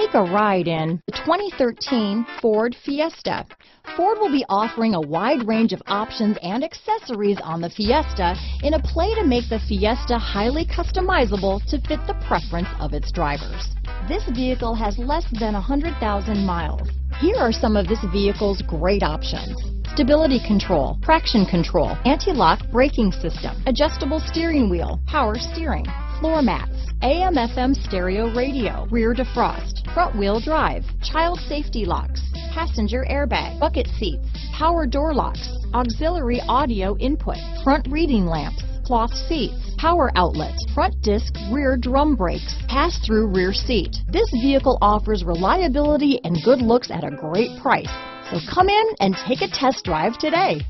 Take a ride in the 2013 Ford Fiesta. Ford will be offering a wide range of options and accessories on the Fiesta in a play to make the Fiesta highly customizable to fit the preference of its drivers. This vehicle has less than 100,000 miles. Here are some of this vehicle's great options: stability control, traction control, anti-lock braking system, adjustable steering wheel, power steering, floor mats, AM/FM stereo radio, rear defrost, front wheel drive, child safety locks, passenger airbag, bucket seats, power door locks, auxiliary audio input, front reading lamps, cloth seats, power outlet, front disc rear drum brakes, pass-through rear seat. This vehicle offers reliability and good looks at a great price. So come in and take a test drive today.